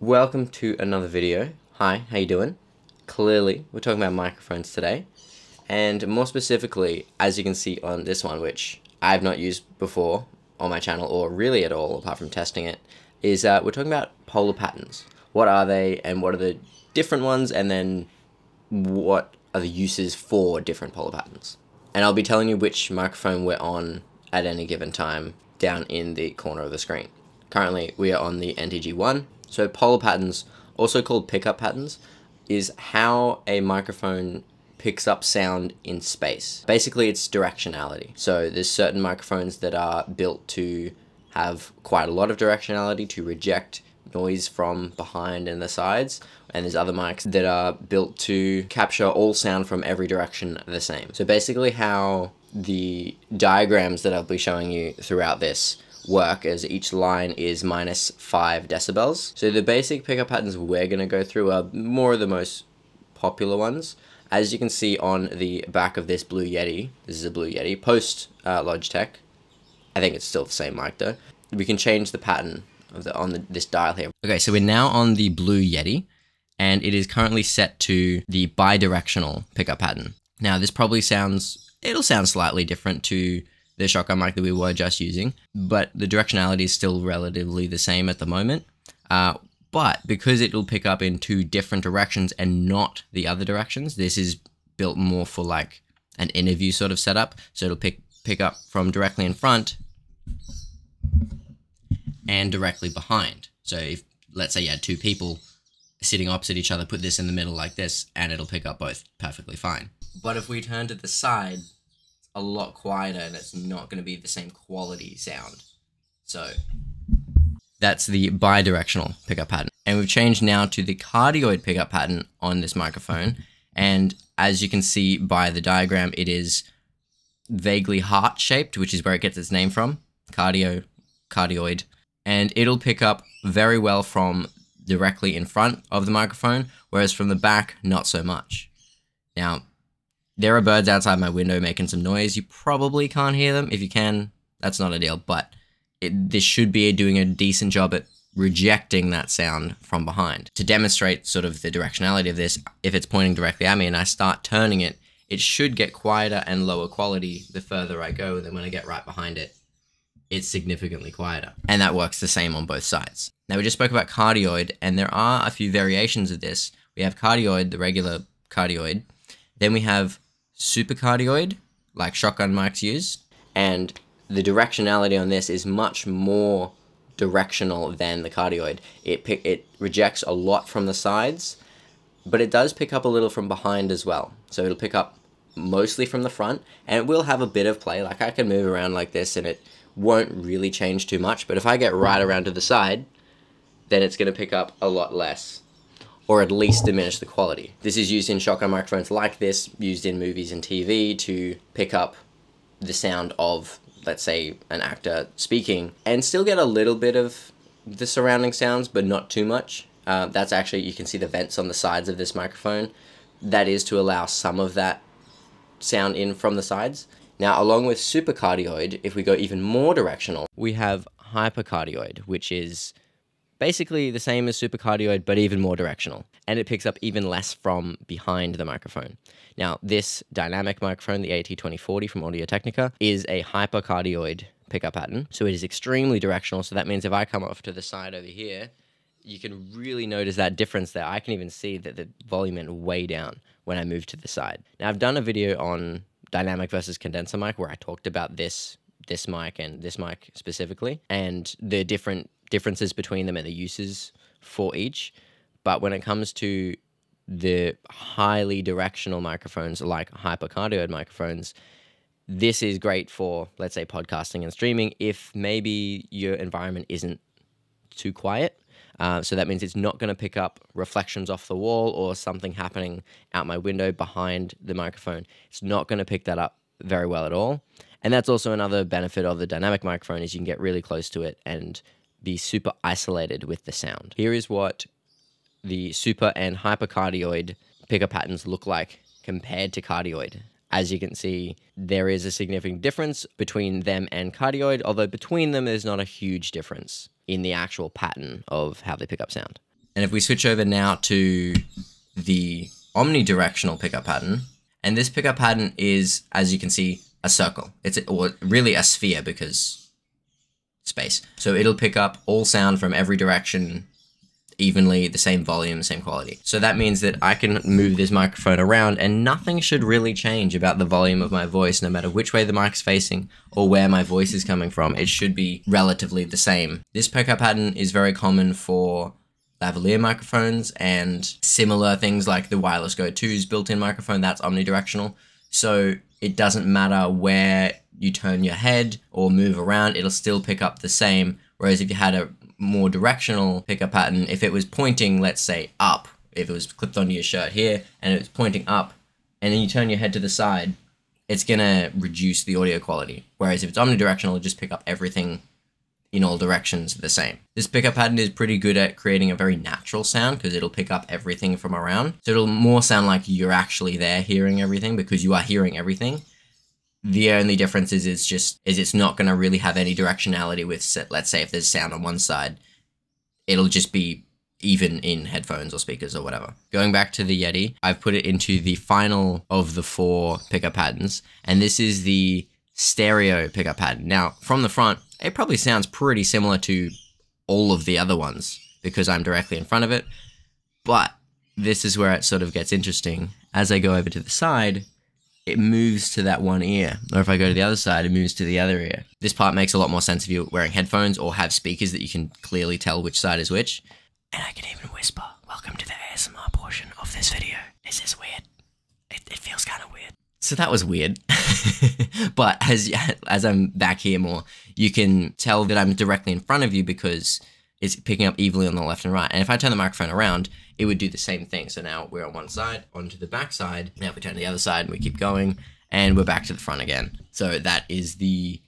Welcome to another video. Hi, how you doing? Clearly, we're talking about microphones today, and more specifically, as you can see on this one, which I've not used before on my channel or really at all, apart from testing it, is we're talking about polar patterns. What are they, and what are the different ones, and then what are the uses for different polar patterns? And I'll be telling you which microphone we're on at any given time down in the corner of the screen. Currently, we are on the NTG1. So polar patterns, also called pickup patterns, is how a microphone picks up sound in space. Basically, it's directionality. So there's certain microphones that are built to have quite a lot of directionality to reject noise from behind and the sides, and there's other mics that are built to capture all sound from every direction the same. So basically how the diagrams that I'll be showing you throughout this work as each line is -5 decibels. So the basic pickup patterns we're going to go through are more of the most popular ones. As you can see on the back of this Blue Yeti, this is a Blue Yeti post Logitech. I think it's still the same mic though. We can change the pattern of this dial here. Okay, so we're now on the Blue Yeti, and it is currently set to the bi-directional pickup pattern. Now this probably sounds, it'll sound slightly different to the shotgun mic that we were just using, but the directionality is still relatively the same at the moment. But because it will pick up in two different directions and not the other directions, this is built more for like an interview sort of setup. So it'll pick up from directly in front and directly behind. So if, let's say you had two people sitting opposite each other, put this in the middle like this, and it'll pick up both perfectly fine. But if we turn to the side, a lot quieter, and it's not going to be the same quality sound. So that's the bi-directional pickup pattern, and we've changed now to the cardioid pickup pattern on this microphone, and as you can see by the diagram, it is vaguely heart-shaped, which is where it gets its name from, cardioid, and it'll pick up very well from directly in front of the microphone, whereas from the back, not so much. Now, there are birds outside my window making some noise. You probably can't hear them. If you can, that's not ideal, but this should be doing a decent job at rejecting that sound from behind. To demonstrate sort of the directionality of this, if it's pointing directly at me and I start turning it, it should get quieter and lower quality the further I go. Then when I get right behind it, it's significantly quieter. And that works the same on both sides. Now we just spoke about cardioid, and there are a few variations of this. We have cardioid, the regular cardioid. Then we have supercardioid, like shotgun mics use, and the directionality on this is much more directional than the cardioid. It rejects a lot from the sides, but it does pick up a little from behind as well. So it'll pick up mostly from the front, and it will have a bit of play. Like I can move around like this and it won't really change too much, but if I get right around to the side, then it's going to pick up a lot less, or at least diminish the quality. This is used in shotgun microphones like this, used in movies and TV to pick up the sound of, let's say, an actor speaking, and still get a little bit of the surrounding sounds, but not too much. That's actually, you can see the vents on the sides of this microphone. That is to allow some of that sound in from the sides. Now, along with supercardioid, if we go even more directional, we have hypercardioid, which is basically the same as supercardioid, but even more directional. And it picks up even less from behind the microphone. Now, this dynamic microphone, the AT2040 from Audio Technica, is a hypercardioid pickup pattern. So it is extremely directional. So that means if I come off to the side over here, you can really notice that difference there. I can even see that the volume went way down when I moved to the side. Now, I've done a video on dynamic versus condenser mic where I talked about this mic and this mic specifically, and the differences between them and the uses for each. But when it comes to the highly directional microphones like hypercardioid microphones, this is great for, let's say, podcasting and streaming if maybe your environment isn't too quiet. So that means it's not going to pick up reflections off the wall or something happening out my window behind the microphone. It's not going to pick that up very well at all. And that's also another benefit of the dynamic microphone, is you can get really close to it and be super isolated with the sound. Here is what the super and hypercardioid pickup patterns look like compared to cardioid. As you can see, there is a significant difference between them and cardioid, although between them there's not a huge difference in the actual pattern of how they pick up sound. And if we switch over now to the omnidirectional pickup pattern, and this pickup pattern is, as you can see, a circle. It's or really a sphere because space. So it'll pick up all sound from every direction evenly, the same volume, same quality. So that means that I can move this microphone around and nothing should really change about the volume of my voice, no matter which way the mic's facing or where my voice is coming from. It should be relatively the same. This pickup pattern is very common for lavalier microphones and similar things like the Wireless Go 2's built-in microphone, that's omnidirectional. So it doesn't matter where you turn your head or move around, it'll still pick up the same. Whereas if you had a more directional pickup pattern, if it was pointing, let's say, up, if it was clipped onto your shirt here and it was pointing up and then you turn your head to the side, it's gonna reduce the audio quality. Whereas if it's omnidirectional, it'll just pick up everything in all directions the same. This pickup pattern is pretty good at creating a very natural sound because it'll pick up everything from around. So it'll more sound like you're actually there hearing everything because you are hearing everything. The only difference is it's not going to really have any directionality with, let's say, if there's sound on one side, it'll just be even in headphones or speakers or whatever. Going back to the Yeti, I've put it into the final of the 4 pickup patterns, and this is the stereo pickup pattern. Now, from the front, it probably sounds pretty similar to all of the other ones because I'm directly in front of it, but this is where it sort of gets interesting. As I go over to the side, it moves to that one ear, or if I go to the other side, it moves to the other ear. This part makes a lot more sense if you're wearing headphones or have speakers that you can clearly tell which side is which. And I can even whisper, "Welcome to the ASMR portion of this video. This is weird. It feels kind of weird." So that was weird, but as I'm back here more, you can tell that I'm directly in front of you because it's picking up evenly on the left and right. And if I turn the microphone around, it would do the same thing. So now we're on one side, onto the back side. Now if we turn to the other side and we keep going, and we're back to the front again. So that is the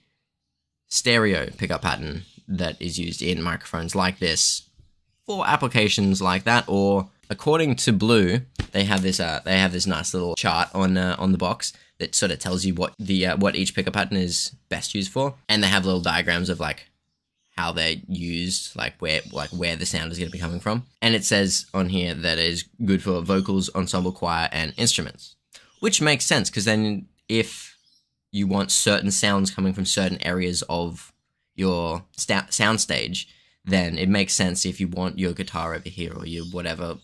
stereo pickup pattern that is used in microphones like this for applications like that. Or according to Blue, they have this nice little chart on the box that sort of tells you what the what each pickup pattern is best used for, and they have little diagrams of like how they're used, like where the sound is going to be coming from. And it says on here that it is good for vocals, ensemble, choir, and instruments, which makes sense because then if you want certain sounds coming from certain areas of your soundstage, then it makes sense if you want your guitar over here or your whatever.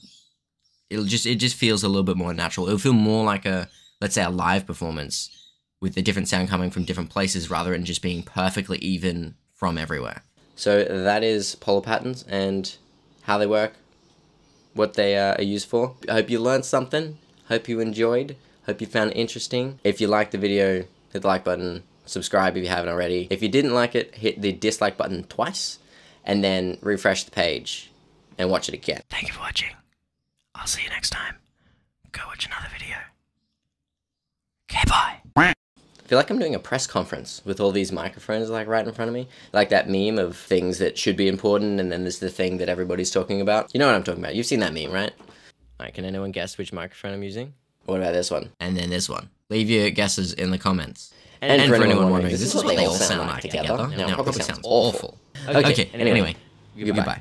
It just feels a little bit more natural. It'll feel more like a, let's say, a live performance with the different sound coming from different places rather than just being perfectly even from everywhere. So that is polar patterns and how they work, what they are used for. I hope you learned something. Hope you enjoyed. Hope you found it interesting. If you liked the video, hit the like button. Subscribe if you haven't already. If you didn't like it, hit the dislike button twice and then refresh the page and watch it again. Thank you for watching. I'll see you next time. Go watch another video. Okay, bye. I feel like I'm doing a press conference with all these microphones like right in front of me. Like that meme of things that should be important and then there's the thing that everybody's talking about. You know what I'm talking about. You've seen that meme, right? Alright, can anyone guess which microphone I'm using? What about this one? And then this one. Leave your guesses in the comments. And for anyone wondering, this is what they all sound like together. No, it probably sounds awful. Okay, anyway, goodbye.